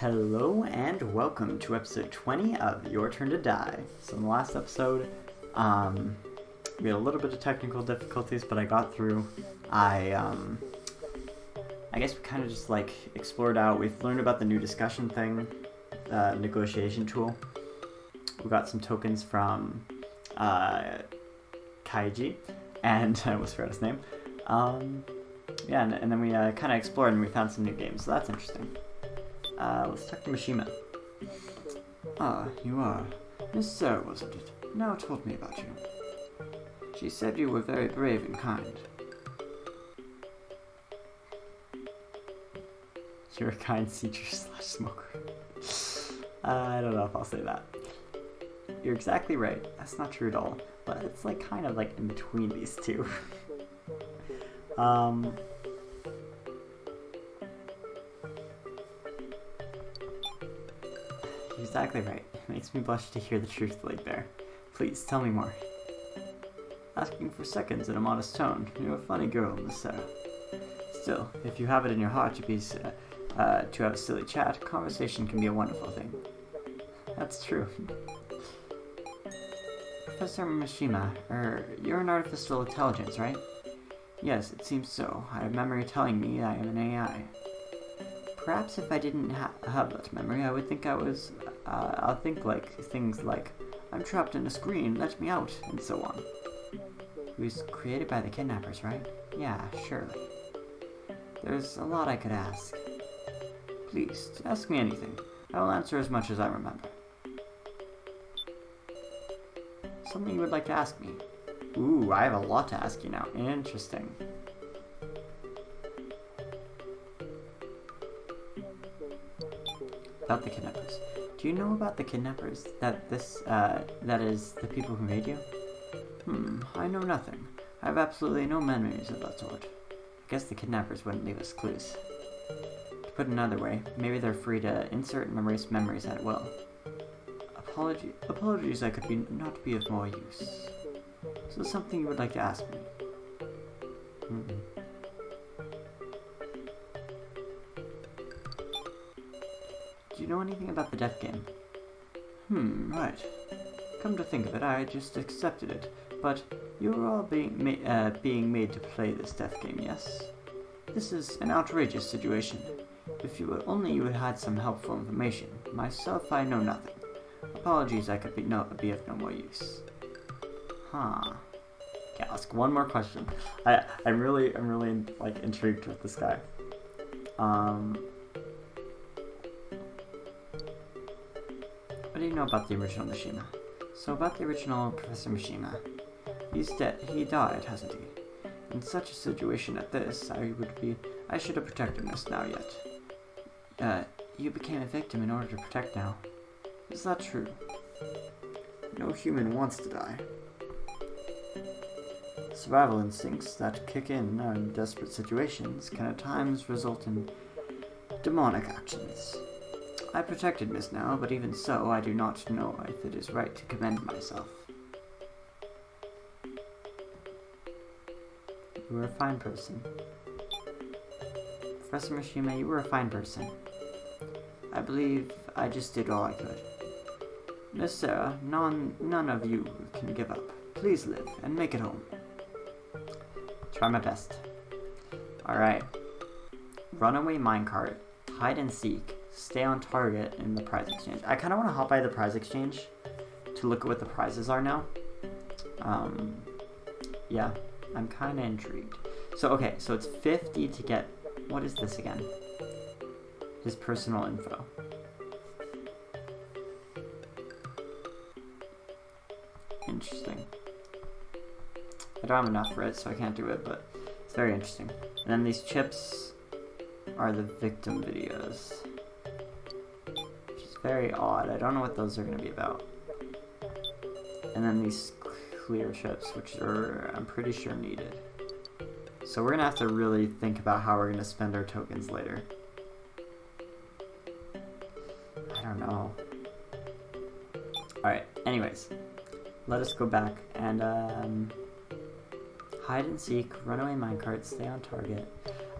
Hello and welcome to episode 20 of Your Turn to Die. So in the last episode, we had a little bit of technical difficulties, but I got through. I guess we kind of just like explored out. We've learned about the new discussion thing, negotiation tool. We got some tokens from Kaiji, and I almost forgot his name. Yeah, and then we kind of explored and we found some new games, so that's interesting. Let's talk to Mishima. Ah, you are. Miss Sarah, wasn't it? Nao told me about you. She said you were very brave and kind. You're a kind teacher/smoker. I don't know if I'll say that. You're exactly right. That's not true at all. But it's like kind of like in between these two. Exactly right. It makes me blush to hear the truth laid bare. Please, tell me more. Asking for seconds in a modest tone. You're a funny girl, Miss Sarah. Still, if you have it in your heart to be to have a silly chat, conversation can be a wonderful thing. That's true. Professor Mishima, you're an artificial intelligence, right? Yes, it seems so. I have memory telling me I am an AI. Perhaps if I didn't have that memory, I would think I was... I'll think like things like, I'm trapped in a screen, let me out, and so on. It was created by the kidnappers, right? Yeah, surely. There's a lot I could ask. Please, ask me anything. I will answer as much as I remember. Something you would like to ask me. Ooh, I have a lot to ask you now. Interesting. About the kidnappers. Do you know about the kidnappers? That is, the people who made you? I know nothing. I have absolutely no memories of that sort. I guess the kidnappers wouldn't leave us clues. To put it another way, maybe they're free to insert and erase memories at will. Apologies, I could not be of more use. So something you would like to ask me? Do you know anything about the death game? Right. Come to think of it, I just accepted it. But you are all being made to play this death game, yes? This is an outrageous situation. If you had some helpful information. Myself, I know nothing. Apologies, I could be of no more use. Huh. Okay, I'll ask one more question. I'm really like intrigued with this guy. What do you know about the original Mishima? So about the original Professor Mishima. He's dead. He died, hasn't he? In such a situation at this, I should have protected Miss Nao yet. You became a victim in order to protect Nao. Is that true? No human wants to die. Survival instincts that kick in desperate situations can at times result in demonic actions. I protected Miss Nao, but even so, I do not know if it is right to commend myself. You were a fine person. Professor Mishima, you were a fine person. I believe I just did all I could. Miss Sarah, none of you can give up. Please live and make it home. Try my best. Alright. Runaway minecart, hide and seek, stay on target in the prize exchange. I kind of want to hop by the prize exchange to look at what the prizes are now. Yeah, I'm kind of intrigued. So, okay, so it's 50 to get... What is this again? His personal info. Interesting. I don't have enough for it, so I can't do it, but it's very interesting. And then these chips are the victim videos. Which is very odd. I don't know what those are going to be about. And then these clear chips, which are, I'm pretty sure, needed. So we're going to have to really think about how we're going to spend our tokens later. I don't know. Alright, anyways. Let us go back and, hide and seek, runaway minecart, stay on target.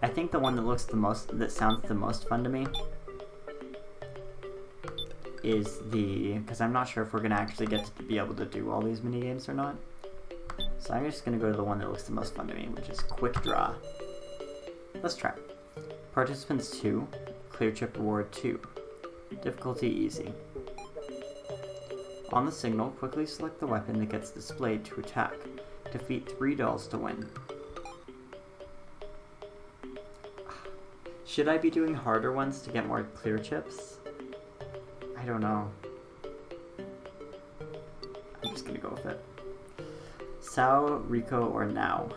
I think the one that sounds the most fun to me is the... because I'm not sure if we're going to actually get to be able to do all these minigames or not. So I'm just going to go to the one that looks the most fun to me, which is Quick Draw. Let's try. Participants 2, Clear Chip Award 2. Difficulty easy. On the signal, quickly select the weapon that gets displayed to attack. Defeat 3 dolls to win. Should I be doing harder ones to get more clear chips? I don't know. I'm just gonna go with it. Sou, Reko, or Nao?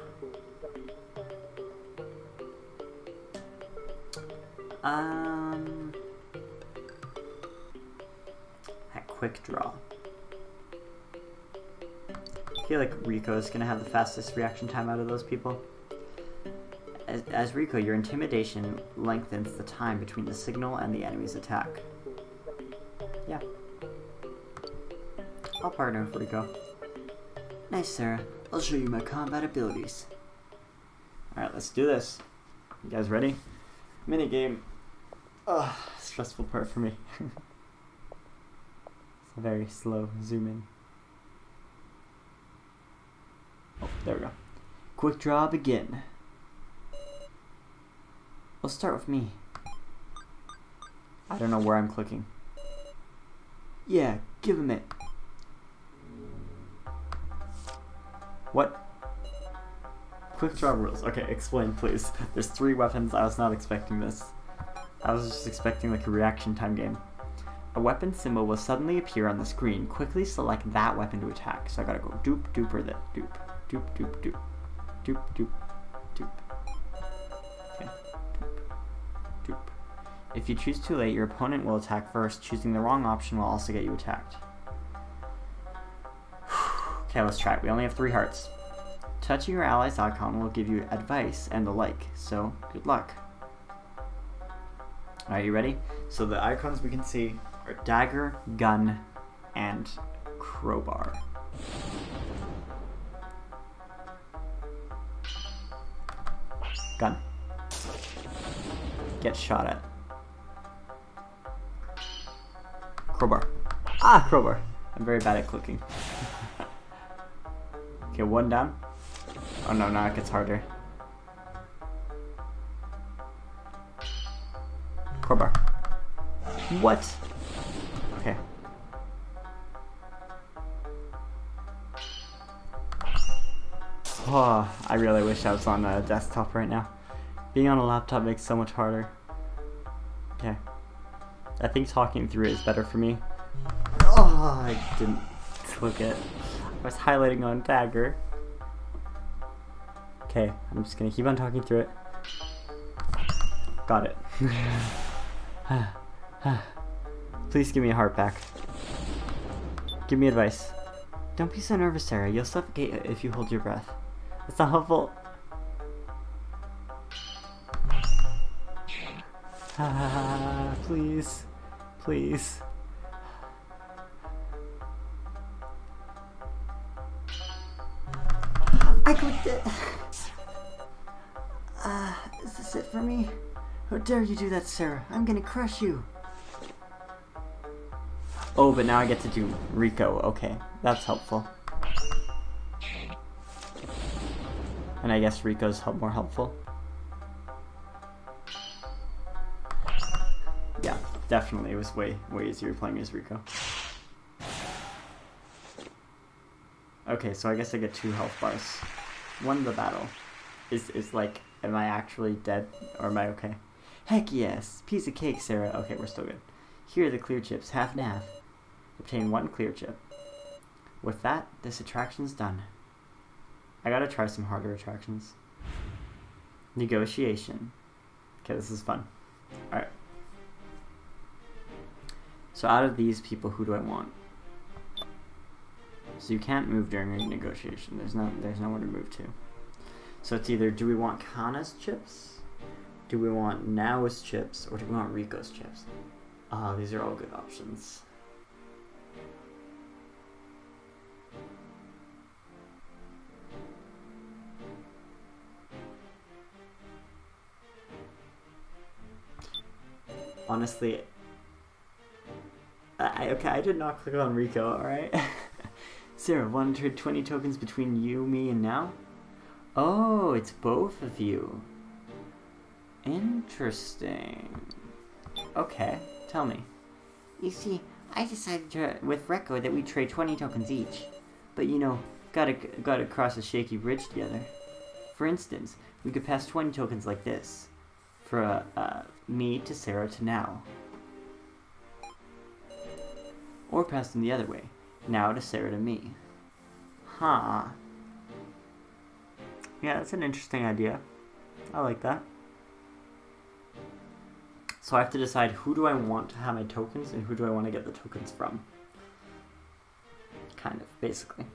At Quick Draw. I feel like Reko is gonna have the fastest reaction time out of those people. As Reko, your intimidation lengthens the time between the signal and the enemy's attack. Yeah. I'll partner with Reko. Nice, Sarah. I'll show you my combat abilities. Alright, let's do this. You guys ready? Minigame. Ugh, stressful part for me. It's a very slow zoom in. Oh, there we go. Quick Draw, begin. Let's start with me. I don't know where I'm clicking. Yeah, give him it. What? Quick Draw rules. Okay, explain please. There's 3 weapons. I was not expecting this. I was just expecting like a reaction time game. A weapon symbol will suddenly appear on the screen. Quickly select that weapon to attack. So I gotta go doop, doop, or that doop. Doop, doop, doop. Doop, doop, doop. If you choose too late, your opponent will attack first. Choosing the wrong option will also get you attacked. Okay, let's try it. We only have 3 hearts. Touching your ally's icon will give you advice and the like, so good luck. Are you ready? So the icons we can see are dagger, gun, and crowbar. Gun. Get shot at. Crowbar. Ah, crowbar. I'm very bad at clicking. Okay, 1 down. Oh no, now it gets harder. Crowbar. What? Okay. Oh, I really wish I was on a desktop right now. Being on a laptop makes it so much harder. Okay. I think talking through it is better for me. Oh, I didn't click it. I was highlighting on dagger. Okay, I'm just gonna keep on talking through it. Got it. Please give me a heart back. Give me advice. Don't be so nervous, Sarah. You'll suffocate if you hold your breath. It's not helpful. Please. Please. I clicked it! Is this it for me? How dare you do that, Sarah? I'm gonna crush you! Oh, but now I get to do Reko. Okay, that's helpful. And I guess Reko's more helpful. Definitely, it was way easier playing as Reko. Okay, so I guess I get 2 health bars. Won the battle. Is like, am I actually dead or am I okay? Heck yes! Piece of cake, Sarah. Okay, we're still good. Here are the clear chips, half and half. Obtain 1 clear chip. With that, this attraction's done. I gotta try some harder attractions. Negotiation. Okay, this is fun. Alright. So out of these people, who do I want? So you can't move during a negotiation. There's nowhere to move to. So it's either do we want Kana's chips, do we want Nao's chips, or do we want Reko's chips? These are all good options. Honestly. Okay, I did not click on Reko, alright? Sarah, 120 tokens between you, me, and Nao? Oh, it's both of you. Interesting. Okay, tell me. You see, I decided to, with Reko that we trade 20 tokens each. But you know, gotta cross a shaky bridge together. For instance, we could pass 20 tokens like this. For me to Sarah to Nao. Or pass them the other way. Nao to Sarah to me. Huh. Yeah, that's an interesting idea. I like that. So I have to decide who do I want to have my tokens and who do I want to get the tokens from. Kind of, basically.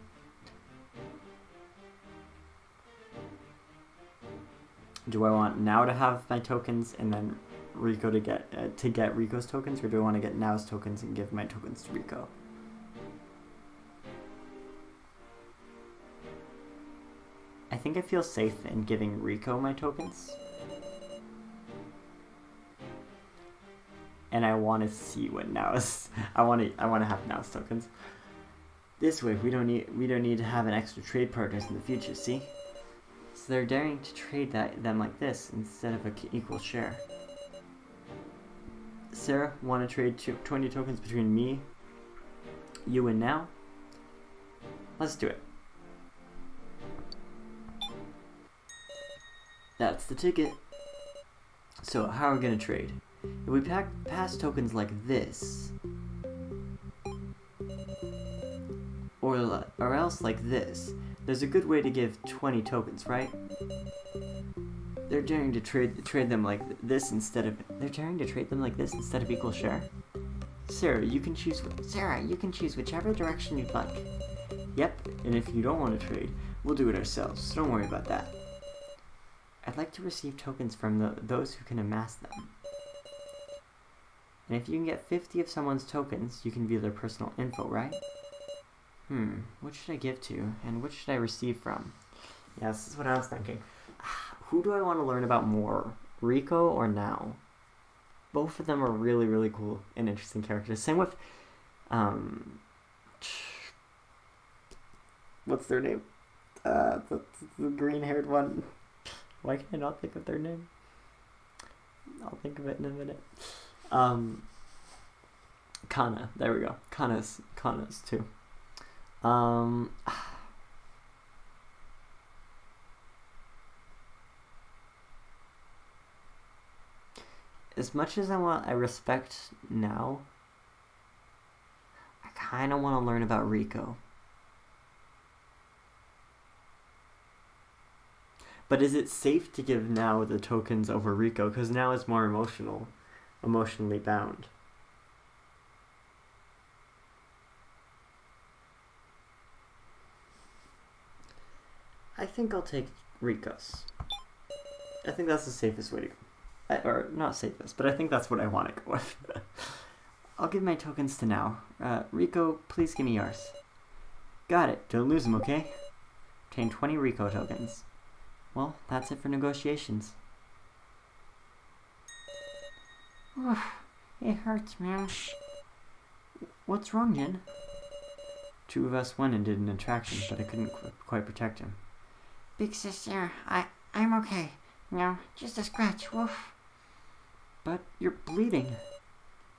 Do I want Nao to have my tokens and then Reko to get Reko's tokens, or do I want to get Nao's tokens and give my tokens to Reko? I think I feel safe in giving Reko my tokens. And I want to see what Nao's... I want to have Nao's tokens. This way, we don't need to have an extra trade partners in the future, see? So they're daring to trade them like this instead of an equal share. Sarah, want to trade 20 tokens between me, you, and Nao? Let's do it. That's the ticket. So how are we going to trade? If we pass tokens like this, or else like this, there's a good way to give 20 tokens, right? They're daring to trade them like this instead of equal share. Sarah, you can choose whichever direction you'd like. Yep, and if you don't want to trade, we'll do it ourselves. So don't worry about that. I'd like to receive tokens from those who can amass them. And if you can get 50 of someone's tokens, you can view their personal info, right? Hmm, what should I give to, and what should I receive from? Yeah, this is what I was thinking. Who do I want to learn about more, Reko or Nao? Both of them are really, really cool and interesting characters. Same with, what's their name? The green-haired one. Why can I not think of their name? I'll think of it in a minute. Kana. There we go. Kana's too. As much as I respect Nao, I kind of want to learn about Reko. But is it safe to give Nao the tokens over Reko? Because Nao is more emotionally bound. I think I'll take Reko's. I think that's the safest way to go. Or, not safest, but I think that's what I want to go with. I'll give my tokens to Nao. Reko, please give me yours. Got it. Don't lose them, okay? Obtain 20 Reko tokens. Well, that's it for negotiations. Oof, it hurts, man. What's wrong, Jen? Two of us went and did an attraction, but I couldn't quite protect him. Big sister, I'm okay. No, just a scratch, woof. But you're bleeding.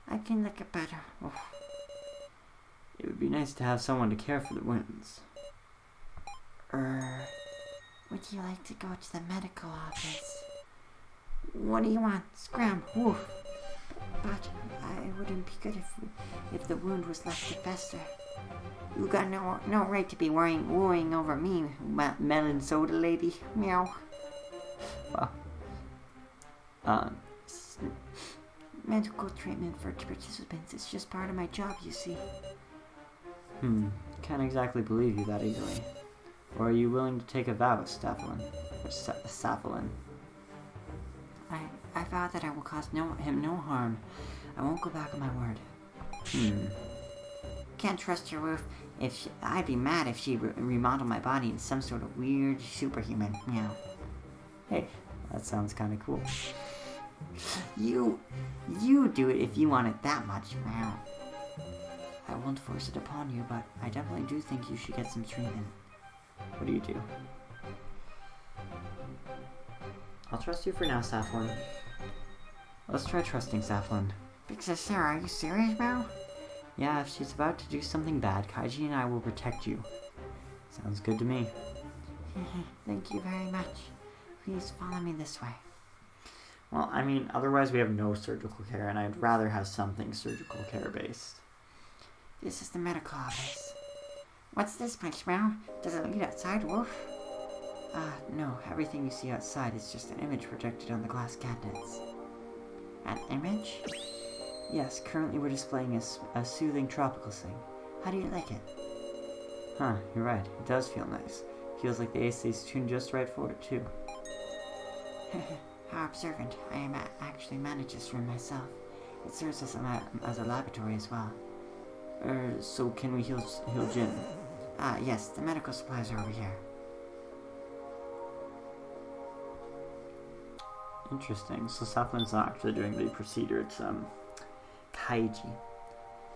I can look at better, woof. It would be nice to have someone to care for the wounds. Would you like to go to the medical office? What do you want? Scram, woof. But it wouldn't be good if the wound was left to fester. You got no right to be worrying over me, melon soda lady. Meow. Wow. Medical treatment for participants is just part of my job, you see. Can't exactly believe you that easily. Or are you willing to take a vow, Staphalin? Or Safalin? I vow that I will cause him no harm. I won't go back on my word. Can't trust your roof. I'd be mad if she remodeled my body in some sort of weird superhuman. Meow. Hey, that sounds kind of cool. You do it if you want it that much. Meow. I won't force it upon you, but I definitely do think you should get some treatment. What do you do? I'll trust you for now, Safalin. Let's try trusting Safalin. Big sis Sarah, are you serious, bro? Yeah, if she's about to do something bad, Kaiji and I will protect you. Sounds good to me. Thank you very much. Please follow me this way. Well, I mean, otherwise we have no surgical care, and I'd rather have something surgical care-based. This is the medical office. What's this, Mishima? Does it lead outside, Wolf? No. Everything you see outside is just an image projected on the glass cabinets. An image? Yes, currently we're displaying a soothing tropical sing. How do you like it? Huh, you're right. It does feel nice. Feels like the AC's tuned just right for it, too. How observant. I am actually manage this room myself. It serves as a laboratory as well. So can we heal Jen? Yes, the medical supplies are over here. Interesting, so Staphalin's not actually doing the procedure, it's, Kaiji.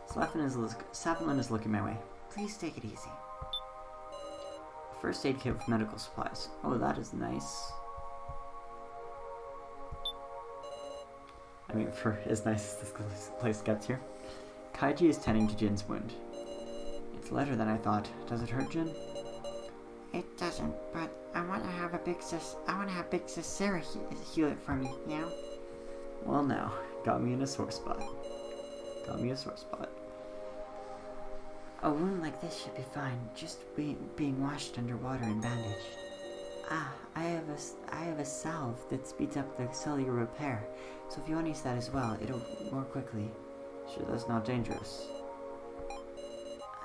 Staphalin is looking my way. Please take it easy. First aid kit with medical supplies. Oh, that is nice. I mean, for as nice as this place gets here. Kaiji is tending to Jin's wound. It's lighter than I thought. Does it hurt, Jen? It doesn't, but I want to have Big Sis Sarah heal it for me, you know? Well, now. Got me a sore spot. A wound like this should be fine, just being washed underwater and bandaged. Ah, I have a salve that speeds up the cellular repair, so if you want to use that as well, it'll more quickly. Sure, that's not dangerous.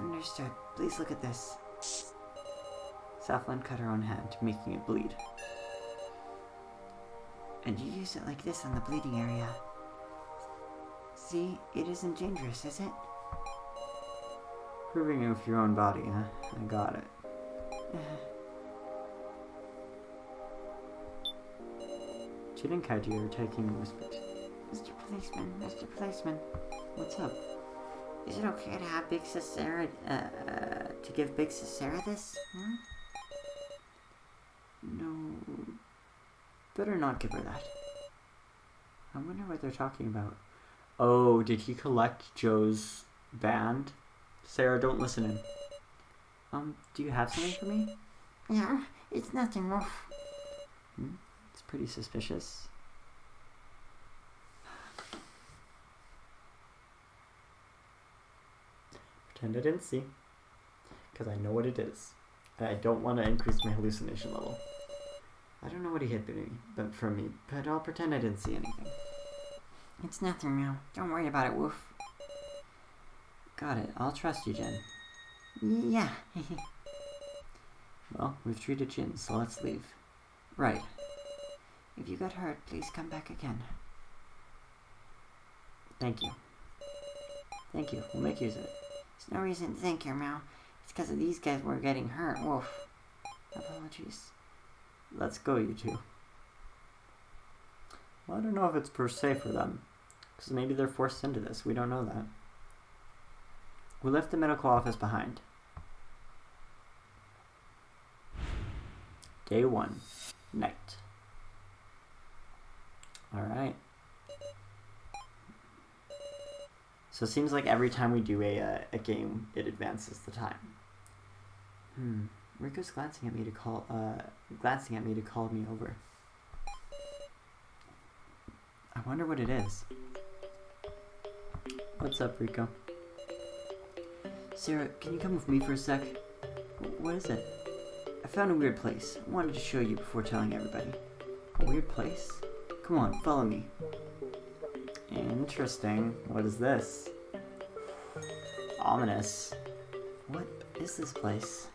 Understood. Please look at this. Safalin cut her own hand, making it bleed. And you use it like this on the bleeding area. See, it isn't dangerous, is it? Proving it with your own body, huh? I got it. Jin and Kaiji are taking whispers. Mr. Policeman. What's up? Is it okay to have Big Sis Sarah, to give Big Sis Sarah this? Hmm? No. Better not give her that. I wonder what they're talking about. Oh, did he collect Joe's band? Sarah, don't listen in. Do you have something for me? Yeah, it's nothing, Wolf. Hmm? It's pretty suspicious. Pretend I didn't see, because I know what it is, and I don't want to increase my hallucination level. I don't know what he hid from me, but I'll pretend I didn't see anything. It's nothing now. Don't worry about it, Wolf. Got it. I'll trust you, Jen. Yeah. Well, we've treated Jen, so let's leave. Right. If you got hurt, please come back again. Thank you. We'll make use of it. There's no reason to thank you, Mao. It's because of these guys we're getting hurt, Wolf. Apologies. Let's go, you two. Well, I don't know if it's per se for them, because maybe they're forced into this. We don't know that. We left the medical office behind. Day 1. Night. Alright. So it seems like every time we do a game, it advances the time. Reko's glancing at me to call me over. I wonder what it is. What's up, Reko? Sarah, can you come with me for a sec? What is it? I found a weird place. I wanted to show you before telling everybody. A weird place? Come on, follow me. Interesting. What is this? Ominous. What is this place?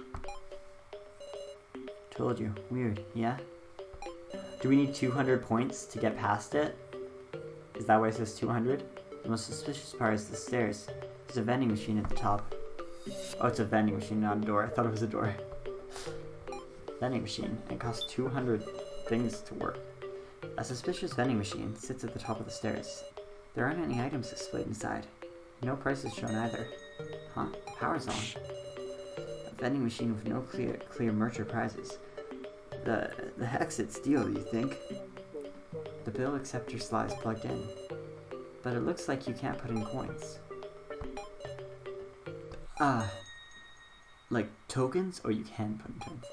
Told you. Weird, yeah? Do we need 200 points to get past it? Is that why it says 200? The most suspicious part is the stairs. There's a vending machine at the top. Oh, it's a vending machine, not a door. I thought it was a door. Vending machine. It costs 200 things to work. A suspicious vending machine sits at the top of the stairs. There aren't any items displayed inside. No price is shown either. Huh, power's on. A vending machine with no clear merger prizes. The exit's deal, you think? The bill acceptor slot is plugged in. But it looks like you can't put in coins. Like tokens? Oh, you can put in tokens.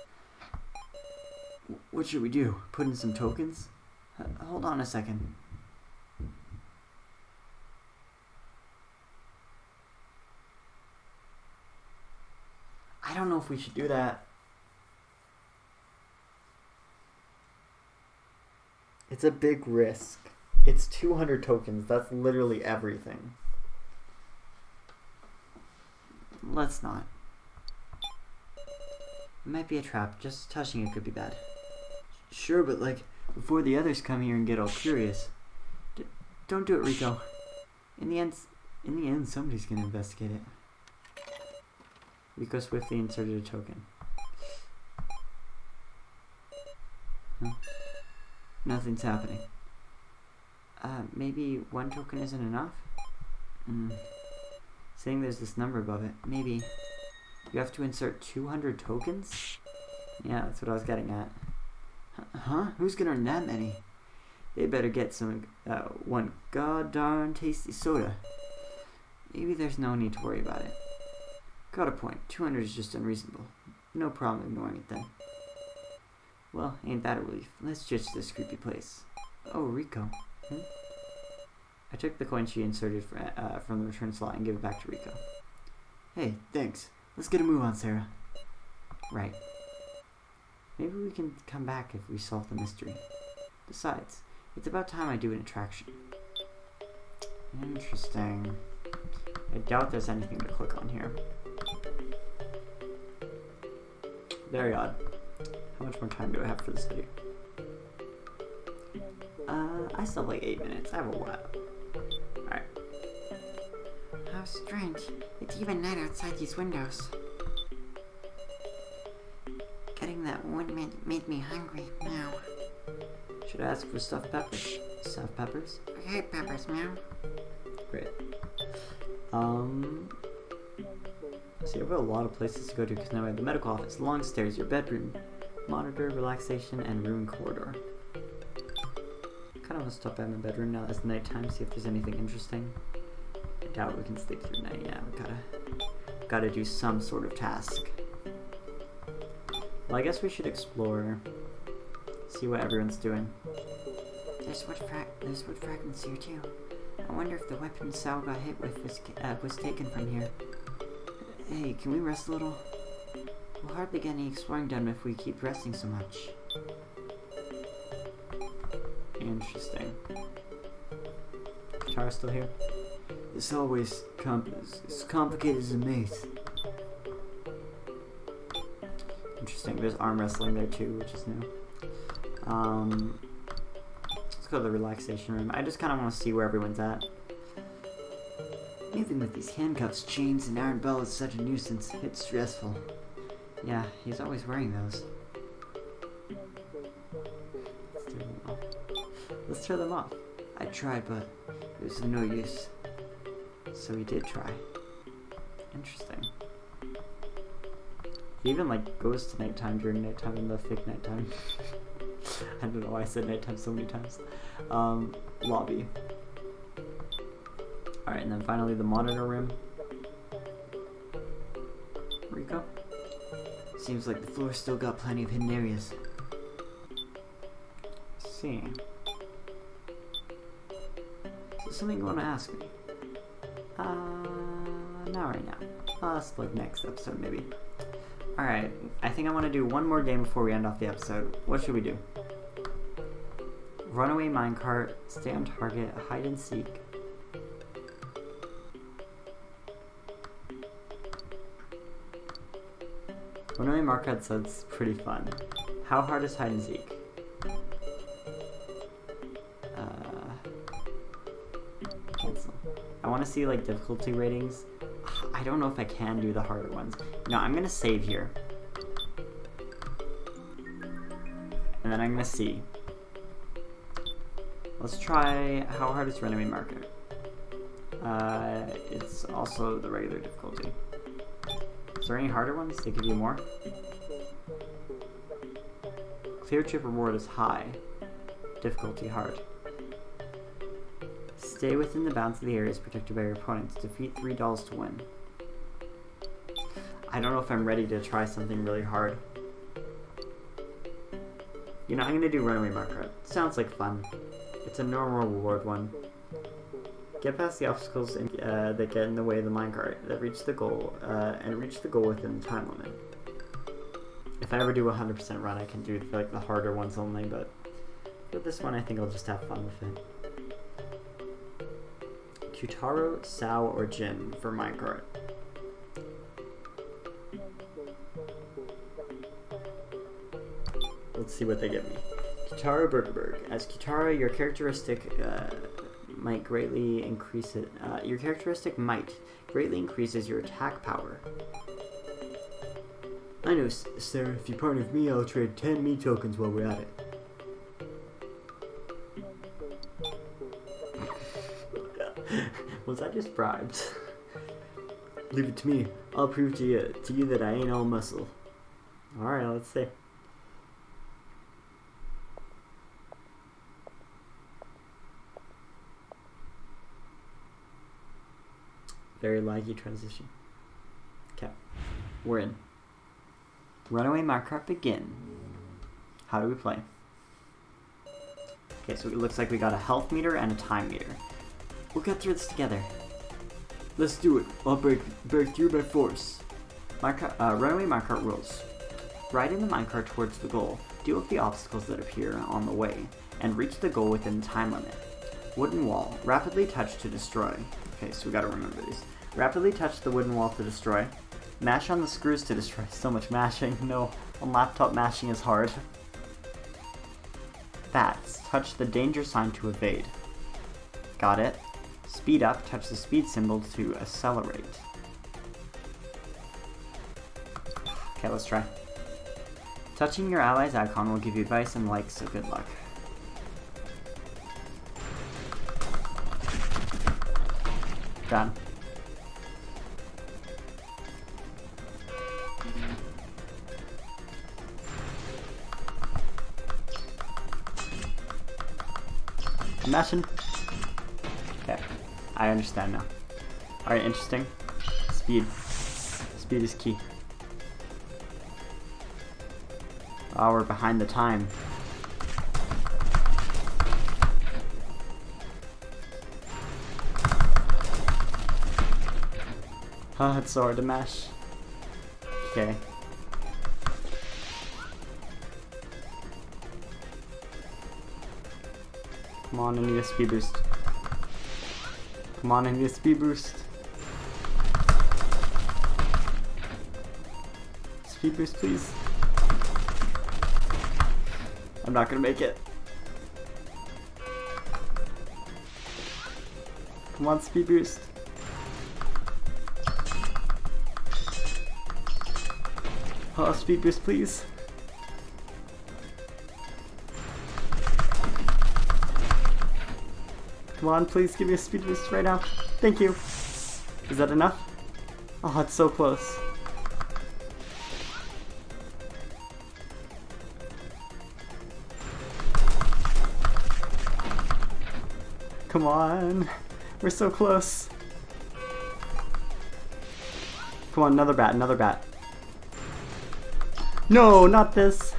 What should we do? Put in some tokens? Hold on a second. I don't know if we should do that. It's a big risk. It's 200 tokens. That's literally everything. Let's not. It might be a trap. Just touching it could be bad. Sure, but like, before the others come here and get all curious. Don't do it, Reko. In the end, somebody's gonna investigate it. Reko swiftly inserted a token. Huh? Nothing's happening. Maybe one token isn't enough? Saying there's this number above it. Maybe. You have to insert 200 tokens? Yeah, that's what I was getting at. Huh? Who's gonna earn that many? They better get some, one god darn tasty soda. Maybe there's no need to worry about it. Got a point. 200 is just unreasonable. No problem ignoring it then. Well, ain't that a relief. Let's judge this creepy place. Oh, Reko. I took the coin she inserted from the return slot and gave it back to Reko. Hey, thanks. Let's get a move on, Sarah. Right. Maybe we can come back if we solve the mystery. Besides, it's about time I do an attraction. Interesting. I doubt there's anything to click on here. Very odd. How much more time do I have for this video? I still have like 8 minutes. I have a lot. Alright. How strange. It's even night outside these windows. Getting that wood made me hungry now. Should I ask for stuffed peppers? Stuffed peppers? I hate peppers, meow. Great. See, I've got a lot of places to go to because now I have the medical office, long stairs, your bedroom, monitor, relaxation, and room corridor. I kind of want to stop by my bedroom now that it's nighttime, see if there's anything interesting. I doubt we can stay through night. Yeah, we gotta do some sort of task. Well, I guess we should explore, see what everyone's doing. There's wood fragments here too. I wonder if the weapon Sou got hit with was taken from here. Hey, can we rest a little? We'll hardly get any exploring done if we keep resting so much. Interesting. Tara's still here. It's always complicated as a maze. Interesting. There's arm wrestling there too, which is new. Let's go to the relaxation room. I just kind of want to see where everyone's at. Anything with these handcuffs, chains, and iron bell is such a nuisance. It's stressful. Yeah, he's always wearing those. Let's throw them off. I tried, but it was of no use. So he did try. Interesting. He even like goes to nighttime during nighttime in the fake nighttime. I don't know why I said nighttime so many times. Lobby. Alright, and then finally the monitor room. Reko? Seems like the floor still got plenty of hidden areas. Let's see. Something you want to ask me? Not right now. Let's look next episode, maybe. Alright, I think I want to do one more game before we end off the episode. What should we do? Runaway minecart, stay on target, hide and seek. Runaway minecart sounds pretty fun. How hard is hide and seek? I want to see like difficulty ratings. I don't know if I can do the harder ones. No, I'm gonna save here, and then I'm gonna see. Let's try how hard is Runaway Market. It's also the regular difficulty. Is there any harder ones? They give you more? Clear chip reward is high. Difficulty hard. Stay within the bounds of the areas protected by your opponents. Defeat 3 dolls to win. I don't know if I'm ready to try something really hard. You know, I'm gonna do Runaway Marker. Sounds like fun. It's a normal reward one. Get past the obstacles that get in the way of the minecart. That reach the goal, within the time limit. If I ever do 100% run, I can do like the harder ones only. But for this one, I think I'll just have fun with it. Q-taro, Sou, or Jen for minecart. Let's see what they give me. Q-taro, Bergerberg. As Q-taro, your characteristic might greatly increase it. Your characteristic might greatly increases your attack power. I know, Sarah. If you partner with me, I'll trade 10 me tokens while we're at it. Was I just bribed? Leave it to me. I'll prove to you that I ain't all muscle. All right, let's see. Very laggy transition. Okay, we're in. Runaway Minecraft begin. How do we play? Okay, so it looks like we got a health meter and a time meter. We'll get through this together. Let's do it. I'll break through by force. Runaway minecart rules. Ride in the minecart towards the goal, deal with the obstacles that appear on the way, and reach the goal within the time limit. Wooden wall. Rapidly touch to destroy. Okay, so we gotta remember these. Rapidly touch the wooden wall to destroy. Mash on the screws to destroy. So much mashing. No, on laptop mashing is hard. Bats. Touch the danger sign to evade. Got it. Speed up, touch the speed symbol to accelerate. Okay, let's try. Touching your ally's icon will give you advice and likes, so good luck. Done. Mashing. Okay. I understand now. Alright, interesting. Speed. Speed is key. Oh, we're behind the time. Oh, it's so hard to mash. Okay. Come on, I need a speed boost. Come on, I need a speed boost. Speed boost, please. I'm not gonna make it. Come on, speed boost. Oh, speed boost, please. Come on, please give me a speed boost right now. Thank you. Is that enough? Oh, it's so close. Come on. We're so close. Come on, another bat, another bat. No, not this.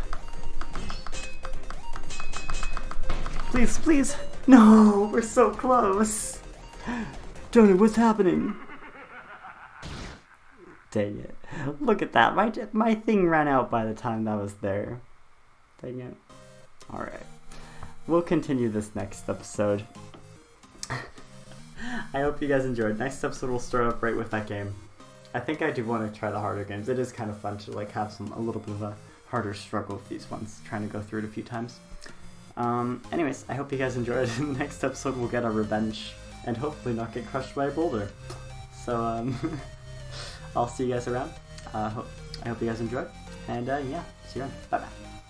Please, please. No, we're so close. Tony, what's happening? Dang it. Look at that. My thing ran out by the time that was there. Dang it. Alright. We'll continue this next episode. I hope you guys enjoyed. Next episode will start up right with that game. I think I do want to try the harder games. It is kind of fun to like have a little bit of a harder struggle with these ones. Trying to go through it a few times. Anyways, I hope you guys enjoyed. Next episode we'll get our revenge and hopefully not get crushed by a boulder. So, I'll see you guys around. I hope you guys enjoyed, and yeah, see you around. Bye-bye.